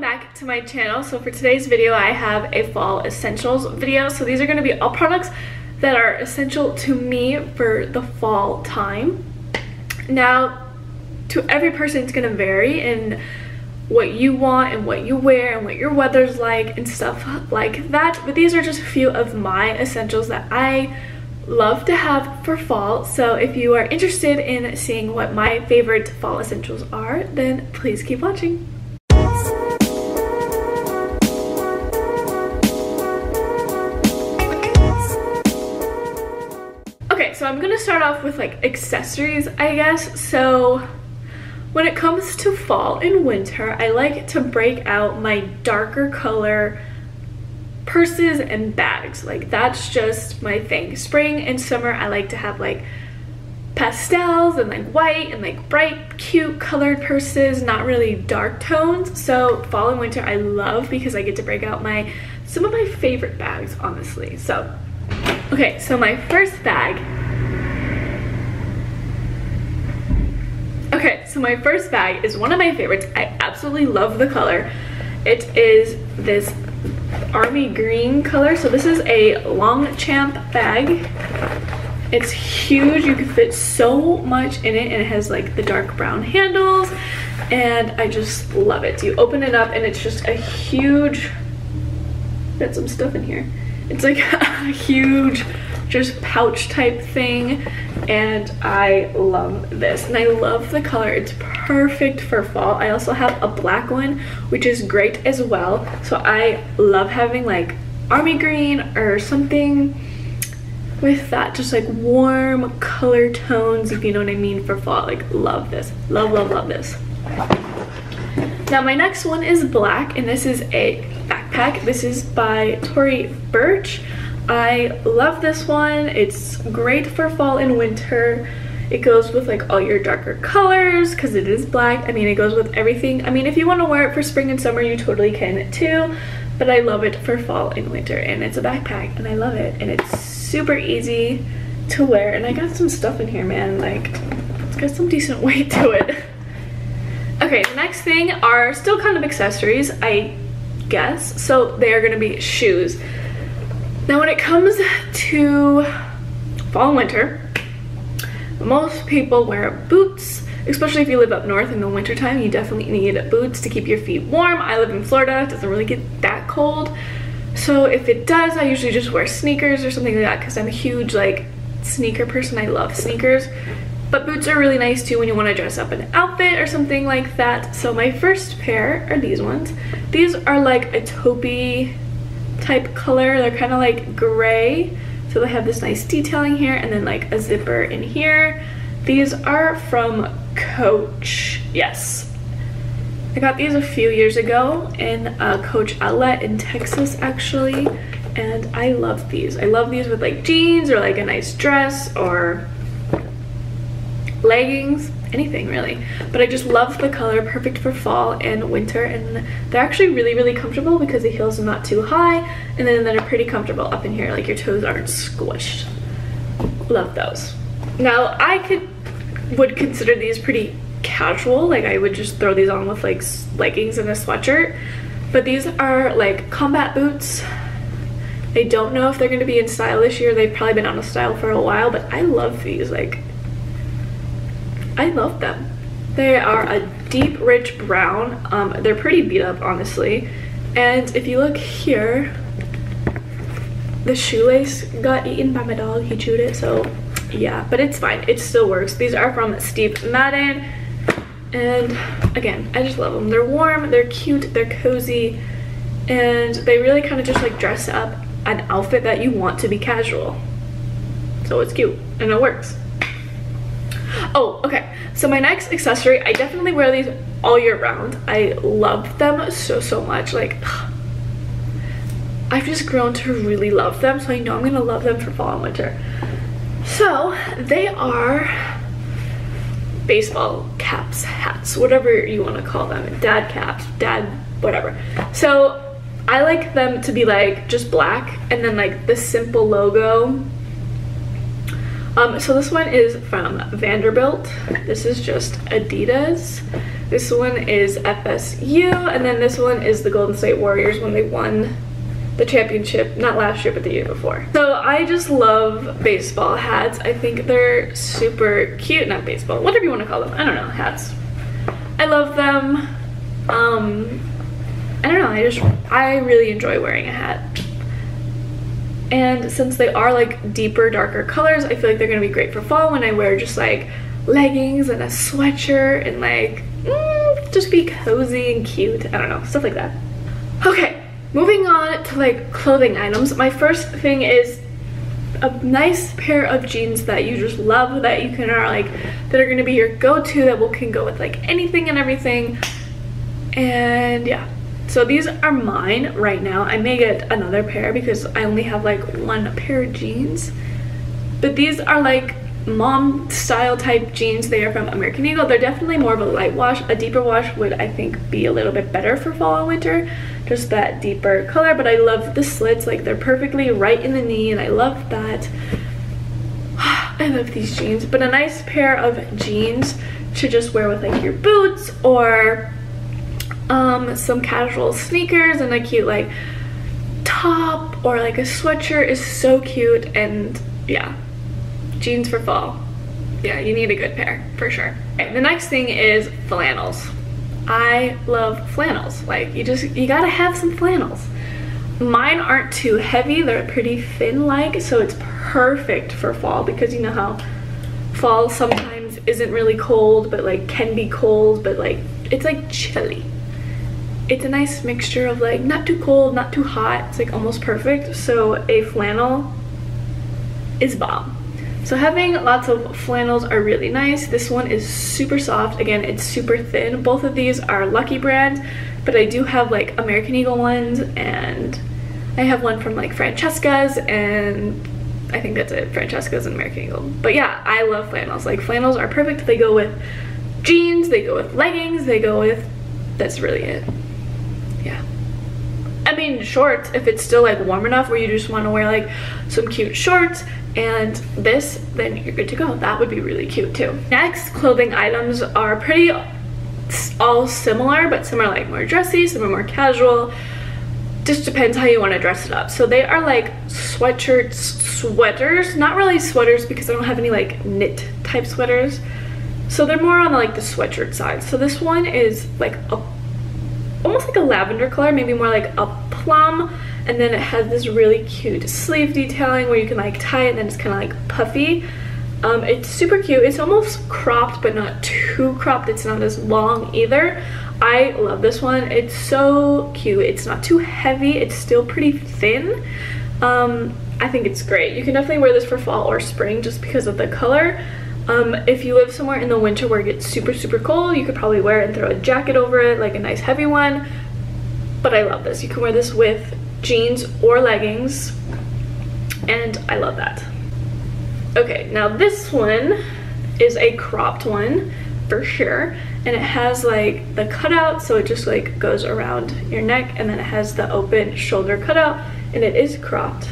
Welcome back to my channel. So for today's video, I have a fall essentials video. So these are going to be all products that are essential to me for the fall time. Now, to every person, it's going to vary in what you want and what you wear and what your weather's like and stuff like that. But these are just a few of my essentials that I love to have for fall. So if you are interested in seeing what my favorite fall essentials are, then please keep watching. Okay, so I'm gonna start off with like accessories, I guess. So when it comes to fall and winter, I like to break out my darker color purses and bags. Like, that's just my thing. Spring and summer, I like to have like pastels and like white and like bright, cute colored purses, not really dark tones. So fall and winter I love because I get to break out some of my favorite bags, honestly. So, okay, so my first bag. Okay, so my first bag is one of my favorites. I absolutely love the color. It is this army green color. So this is a Longchamp bag. It's huge. You can fit so much in it, and it has like the dark brown handles, and I just love it. So you open it up and it's just a huge, got some stuff in here. It's like a huge just pouch type thing, and I love this, and I love the color. It's perfect for fall. I also have a black one, which is great as well. So I love having like army green or something with that, just like warm color tones, if you know what I mean, for fall. Like, love this, love, love, love this. Now my next one is black, and this is a backpack. This is by Tory Burch. I love this one. It's great for fall and winter. It goes with like all your darker colors because it is black. I mean, it goes with everything. I mean, if you want to wear it for spring and summer, you totally can too, but I love it for fall and winter, and it's a backpack and I love it, and it's super easy to wear. And I got some stuff in here, man. Like, it's got some decent weight to it. Okay, the next thing are still kind of accessories, I guess. So they are going to be shoes. Now when it comes to fall and winter, most people wear boots, especially if you live up north in the winter time. You definitely need boots to keep your feet warm. I live in Florida, it doesn't really get that cold. So if it does, I usually just wear sneakers or something like that because I'm a huge like sneaker person. I love sneakers. But boots are really nice too when you want to dress up an outfit or something like that. So my first pair are these ones. These are like a taupey type color. They're kind of like gray, so they have this nice detailing here and then like a zipper in here. These are from Coach. Yes, I got these a few years ago in a Coach outlet in Texas actually, and I love these. I love these with like jeans or like a nice dress or leggings, anything really. But I just love the color, perfect for fall and winter, and they're actually really, really comfortable because the heels are not too high, and then they're pretty comfortable up in here, like your toes aren't squished. Love those. Now I would consider these pretty casual, like I would just throw these on with like leggings and a sweatshirt, but these are like combat boots. I don't know if they're going to be in style this year. They've probably been out of style for a while, but I love these. Like, I love them. They are a deep, rich brown. They're pretty beat up, honestly. And if you look here, the shoelace got eaten by my dog. He chewed it, so yeah. But it's fine. It still works. These are from Steve Madden. And again, I just love them. They're warm. They're cute. They're cozy. And they really kind of just like dress up an outfit that you want to be casual. So it's cute. And it works. Oh, okay, so my next accessory, I definitely wear these all year round. I love them so, so much. Like, I've just grown to really love them, so I know I'm gonna love them for fall and winter. So they are baseball caps, hats, whatever you want to call them. Dad caps, dad whatever. So I like them to be like just black and then like the simple logo. So this one is from Vanderbilt. This is just Adidas. This one is FSU, and then this one is the Golden State Warriors when they won the championship, not last year, but the year before. So I just love baseball hats. I think they're super cute. Not baseball, whatever you want to call them. I don't know, hats. I love them. I don't know, I really enjoy wearing a hat. And since they are like deeper, darker colors, I feel like they're gonna be great for fall when I wear just like leggings and a sweatshirt and like, just be cozy and cute. I don't know, stuff like that. Okay. Moving on to like clothing items, my first thing is a nice pair of jeans that you just love, that you can, are like, that are gonna be your go-to, that can go with like anything and everything. And yeah, so these are mine right now. I may get another pair because I only have like one pair of jeans, but these are like mom style type jeans. They are from American Eagle. They're definitely more of a light wash. A deeper wash would, I think, be a little bit better for fall and winter, just that deeper color. But I love the slits, like they're perfectly right in the knee, and I love that. I love these jeans. But a nice pair of jeans to just wear with like your boots or some casual sneakers and a cute like top or like a sweatshirt is so cute. And yeah, jeans for fall. Yeah, you need a good pair for sure. Okay, the next thing is flannels. I love flannels. Like you gotta have some flannels. Mine aren't too heavy. They're pretty thin like, so it's perfect for fall because you know how fall sometimes isn't really cold, but like can be cold, but like it's like chilly. It's a nice mixture of like not too cold, not too hot. It's like almost perfect. So a flannel is bomb. So having lots of flannels are really nice. This one is super soft. Again, it's super thin. Both of these are Lucky Brand, but I do have like American Eagle ones, and I have one from like Francesca's, and I think that's it, Francesca's and American Eagle. But yeah, I love flannels. Like flannels are perfect. They go with jeans, they go with leggings, they go with, that's really it. Yeah. I mean shorts, if it's still like warm enough where you just want to wear like some cute shorts and this, then you're good to go. That would be really cute too. Next, clothing items are pretty all similar, but some are like more dressy, some are more casual. Just depends how you want to dress it up. So they are like sweatshirts, sweaters, not really sweaters because I don't have any like knit type sweaters. So they're more on like the sweatshirt side. So this one is like a, almost like a lavender color, maybe more like a plum. And then it has this really cute sleeve detailing where you can like tie it and then it's kind of like puffy. It's super cute. It's almost cropped, but not too cropped. It's not as long either. I love this one. It's so cute. It's not too heavy. It's still pretty thin. I think it's great. You can definitely wear this for fall or spring just because of the color. If you live somewhere in the winter where it gets super, super cold, you could probably wear it and throw a jacket over it, like a nice heavy one. But I love this. You can wear this with jeans or leggings, and I love that. Okay, now this one is a cropped one for sure, and it has like the cutout, so it just like goes around your neck, and then it has the open shoulder cutout, and it is cropped.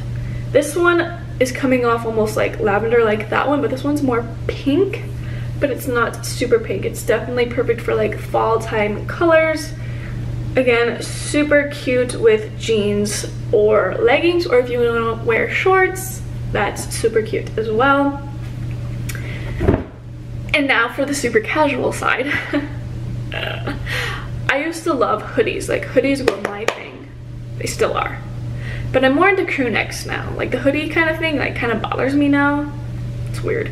This one is coming off almost like lavender like that one, but this one's more pink, but it's not super pink. It's definitely perfect for like fall time colors. Again, super cute with jeans or leggings, or if you want to wear shorts, that's super cute as well. And now for the super casual side. I used to love hoodies. Like hoodies were my thing. They still are. But I'm more into crew necks now. Like the hoodie kind of thing, like kind of bothers me now. It's weird.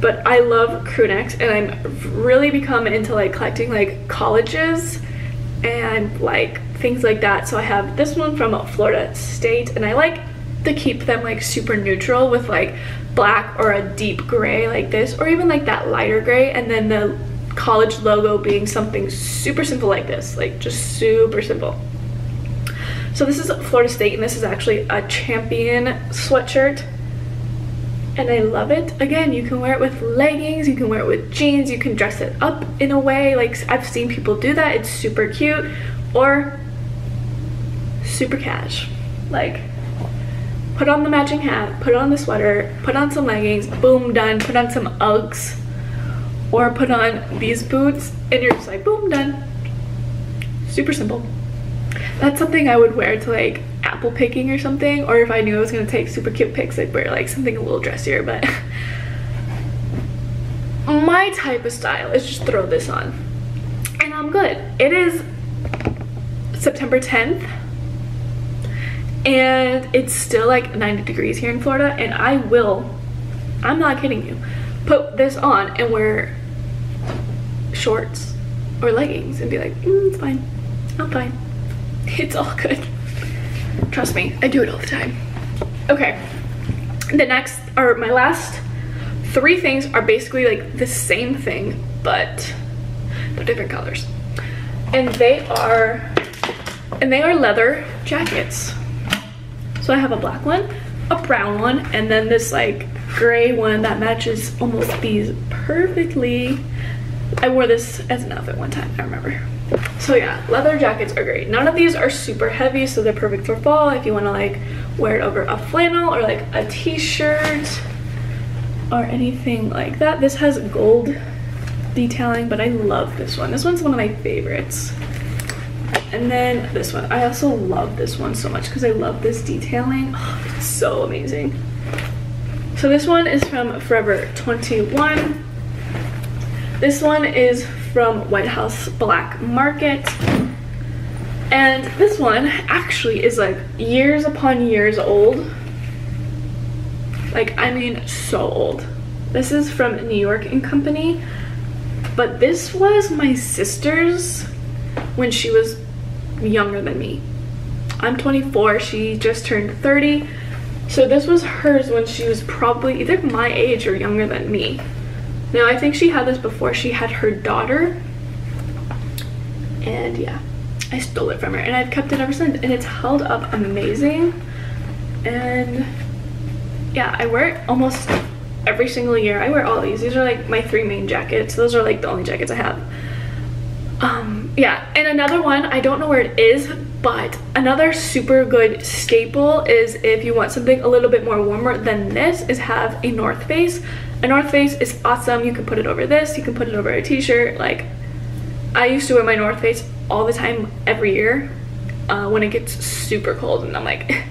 But I love crew necks, and I'm really become into like collecting like colleges and like things like that. So I have this one from Florida State, and I like to keep them like super neutral with like black or a deep gray like this, or even like that lighter gray, and then the college logo being something super simple like this, like just super simple. So this is Florida State, and this is actually a champion sweatshirt, and I love it. Again, you can wear it with leggings, you can wear it with jeans, you can dress it up in a way. Like I've seen people do that. It's super cute or super cash. Like put on the matching hat, put on the sweater, put on some leggings, boom, done, put on some Uggs or put on these boots and you're just like, boom, done. Super simple. That's something I would wear to like apple picking or something, or if I knew I was gonna take super cute pics, I'd wear like something a little dressier, but my type of style is just throw this on and I'm good. It is September 10th and it's still like 90 degrees here in Florida, and I will, I'm not kidding you, put this on and wear shorts or leggings and be like, it's fine, I'm fine, it's all good. Trust me, I do it all the time. Okay, the next, or my last three things are basically like the same thing, but they're different colors, and they are leather jackets. So I have a black one, a brown one, and then this like gray one that matches almost these perfectly. I wore this as an outfit one time, I remember. So yeah, leather jackets are great. None of these are super heavy, so they're perfect for fall if you want to like wear it over a flannel or like a t-shirt or anything like that. This has gold detailing, but I love this one. This one's one of my favorites. And then this one, I also love this one so much because I love this detailing. Oh, it's so amazing. So this one is from Forever 21. This one is from White House Black Market. And this one actually is like years upon years old. Like, I mean, so old. This is from New York and Company. But this was my sister's when she was younger than me. I'm 24, she just turned 30. So this was hers when she was probably either my age or younger than me. Now, I think she had this before she had her daughter. And yeah, I stole it from her and I've kept it ever since. And it's held up amazing. And yeah, I wear it almost every single year. I wear all these. These are like my three main jackets. Those are like the only jackets I have. Yeah, and another one, I don't know where it is, but another super good staple is if you want something a little bit more warmer than this, is have a North Face. A North Face is awesome. You can put it over this, you can put it over a t-shirt. Like, I used to wear my North Face all the time every year when it gets super cold, and I'm like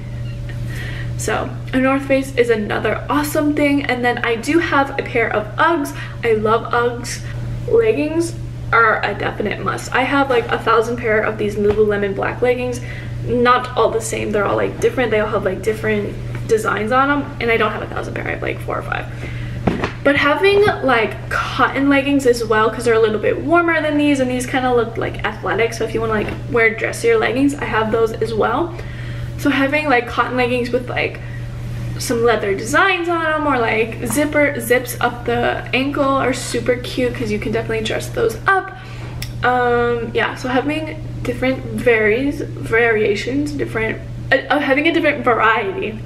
so a North Face is another awesome thing. And then I do have a pair of Uggs. I love Uggs. Leggings are a definite must. I have like 1,000 pair of these Lululemon black leggings, not all the same, they're all like different, they all have like different designs on them, and I don't have 1,000 pair, I have like 4 or 5. But having like cotton leggings as well, because they're a little bit warmer than these, and these kind of look like athletic, so if you want to like wear dressier leggings, I have those as well. So having like cotton leggings with like some leather designs on them, or like zips up the ankle, are super cute because you can definitely dress those up. Yeah, so having different having a different variety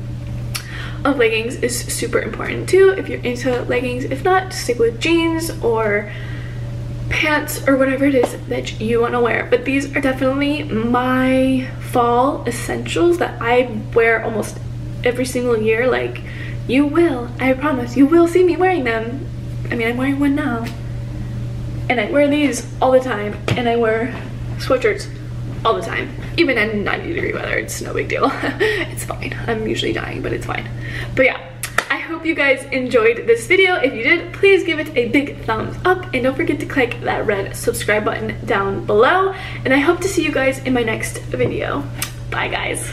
of leggings is super important too if you're into leggings. If not, stick with jeans or pants or whatever it is that you want to wear. But these are definitely my fall essentials that I wear almost every single year. Like, you will, I promise, you will see me wearing them. I mean, I'm wearing one now, and I wear these all the time, and I wear sweatshirts all the time, even in 90-degree weather. It's no big deal. It's fine. I'm usually dying, but it's fine. But yeah, I hope you guys enjoyed this video. If you did, please give it a big thumbs up, and don't forget to click that red subscribe button down below, and I hope to see you guys in my next video. Bye, guys.